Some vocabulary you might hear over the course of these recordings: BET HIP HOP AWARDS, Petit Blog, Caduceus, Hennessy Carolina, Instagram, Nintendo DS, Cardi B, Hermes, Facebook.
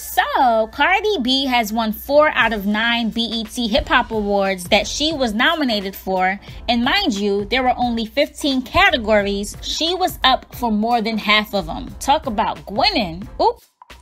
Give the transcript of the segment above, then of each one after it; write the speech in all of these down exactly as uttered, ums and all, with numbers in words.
So, Cardi B has won four out of nine B E T Hip Hop Awards that she was nominated for. And mind you, there were only fifteen categories. She was up for more than half of them. Talk about winning. Oop.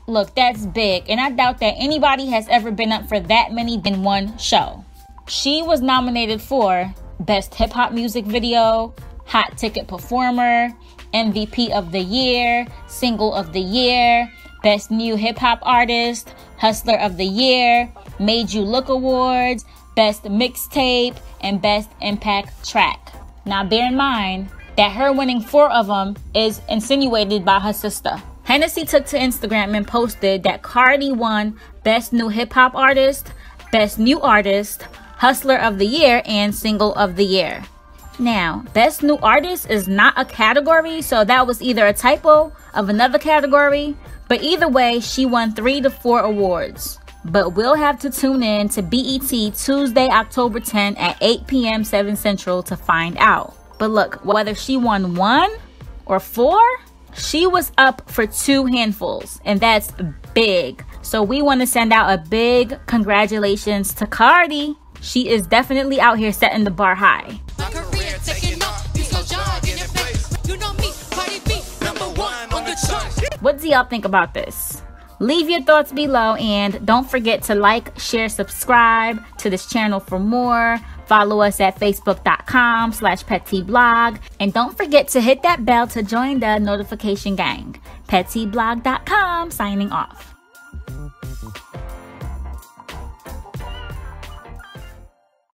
Look, that's big. And I doubt that anybody has ever been up for that many in one show. She was nominated for Best Hip Hop Music Video, Hot Ticket Performer, M V P of the Year, Single of the Year, Best New Hip Hop Artist, Hustler of the Year, Made You Look Awards, Best Mixtape, and Best Impact Track. Now bear in mind that her winning four of them is insinuated by her sister. Hennessy took to Instagram and posted that Cardi won Best New Hip Hop Artist, Best New Artist, Hustler of the Year, and Single of the Year. Now, Best New Artist is not a category, so that was either a typo of another category. But either way, she won three to four awards. But we'll have to tune in to B E T Tuesday, October tenth at eight p m seven Central to find out. But look, whether she won one or four, she was up for two handfuls, and that's big. So we want to send out a big congratulations to Cardi. She is definitely out here setting the bar high. What do y'all think about this? Leave your thoughts below and don't forget to like, share, subscribe to this channel for more. Follow us at facebook.com slash Petit Blog. And don't forget to hit that bell to join the notification gang. Petit Blog dot com signing off.